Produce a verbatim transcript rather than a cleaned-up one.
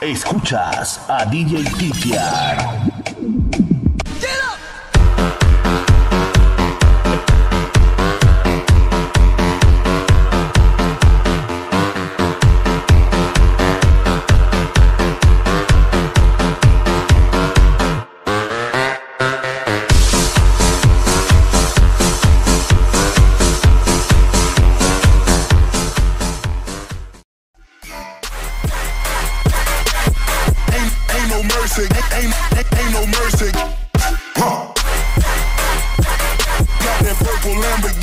Escuchas a D J Titian. Lamborghini.